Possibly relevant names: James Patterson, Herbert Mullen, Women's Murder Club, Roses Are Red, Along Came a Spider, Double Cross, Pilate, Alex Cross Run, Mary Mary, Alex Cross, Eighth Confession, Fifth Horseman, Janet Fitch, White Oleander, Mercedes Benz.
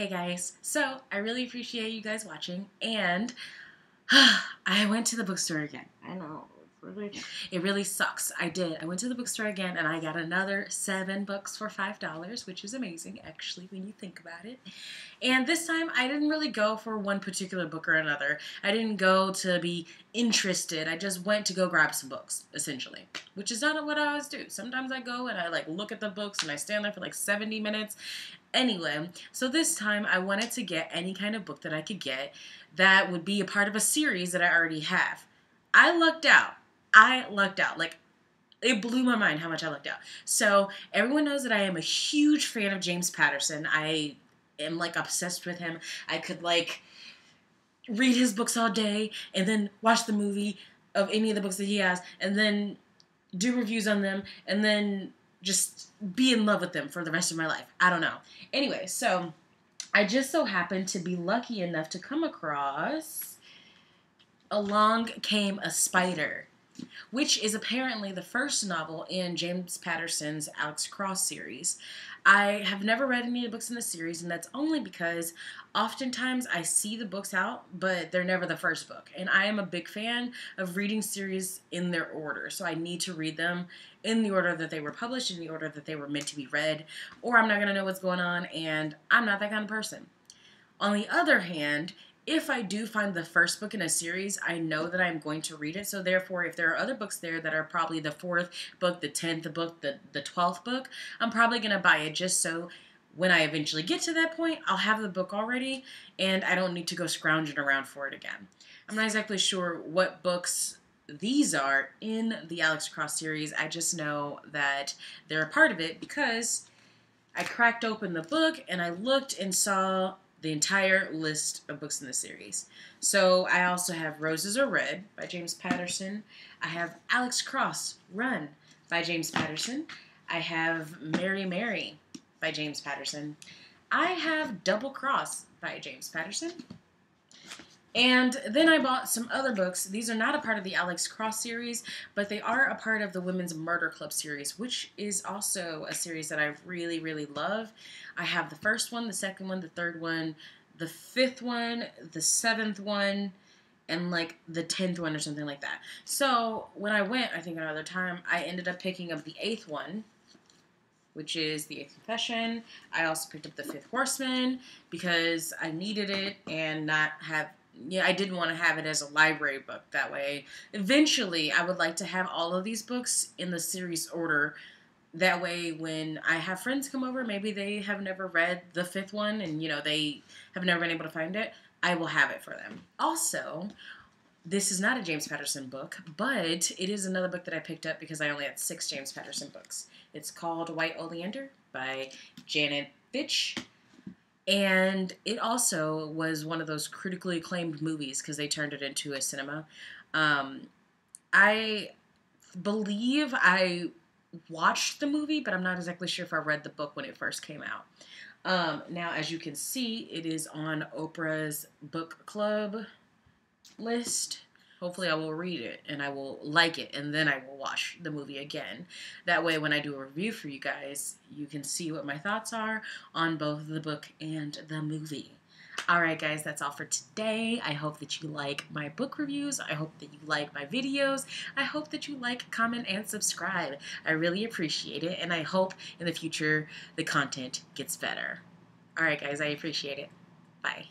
Hey guys, so I really appreciate you guys watching, and I went to the bookstore again. I know, it really sucks. I did. I went to the bookstore again, and I got another 7 books for $5, which is amazing, actually, when you think about it. And this time, I didn't really go for one particular book or another. I didn't go to be interested. I just went to go grab some books, essentially, which is not what I always do. Sometimes I go and I, like, look at the books, and I stand there for, like, 70 minutes. Anyway, so this time I wanted to get any kind of book that I could get that would be a part of a series that I already have. I lucked out. I lucked out. Like, it blew my mind how much I lucked out. So everyone knows that I am a huge fan of James Patterson. I am, like, obsessed with him. I could, like, read his books all day and then watch the movie of any of the books that he has and then do reviews on them and then just be in love with them for the rest of my life. I don't know. Anyway, so I just so happened to be lucky enough to come across Along Came a Spider, which is apparently the first novel in James Patterson's Alex Cross series. I have never read any of the books in the series, and that's only because oftentimes I see the books out, but they're never the first book. And I am a big fan of reading series in their order, so I need to read them in the order that they were published, in the order that they were meant to be read, or I'm not going to know what's going on, and I'm not that kind of person. On the other hand, if I do find the first book in a series, I know that I'm going to read it. So therefore, if there are other books there that are probably the 4th book, the 10th book, the 12th book, I'm probably going to buy it just so when I eventually get to that point, I'll have the book already and I don't need to go scrounging around for it again. I'm not exactly sure what books these are in the Alex Cross series. I just know that they're a part of it because I cracked open the book and I looked and saw the entire list of books in the series. So I also have Roses Are Red by James Patterson. I have Alex Cross Run by James Patterson. I have Mary Mary by James Patterson. I have Double Cross by James Patterson. And then I bought some other books. These are not a part of the Alex Cross series, but they are a part of the Women's Murder Club series, which is also a series that I really, really love. I have the first one, the second one, the third one, the fifth one, the seventh one, and like the 10th one or something like that. So when I went, I think another time, I ended up picking up the 8th one, which is the Eighth Confession. I also picked up the Fifth Horseman because I needed it and not have... Yeah, I didn't want to have it as a library book that way. Eventually, I would like to have all of these books in the series order. That way, when I have friends come over, maybe they have never read the 5th one and, you know, they have never been able to find it, I will have it for them. Also, this is not a James Patterson book, but it is another book that I picked up because I only had 6 James Patterson books. It's called White Oleander by Janet Fitch. And it also was one of those critically acclaimed movies because they turned it into a cinema. I believe I watched the movie, but I'm not exactly sure if I read the book when it first came out. Now, as you can see, it is on Oprah's book club list. Hopefully I will read it and I will like it and then I will watch the movie again. That way when I do a review for you guys, you can see what my thoughts are on both the book and the movie. Alright guys, that's all for today. I hope that you like my book reviews. I hope that you like my videos. I hope that you like, comment, and subscribe. I really appreciate it and I hope in the future the content gets better. Alright guys, I appreciate it. Bye.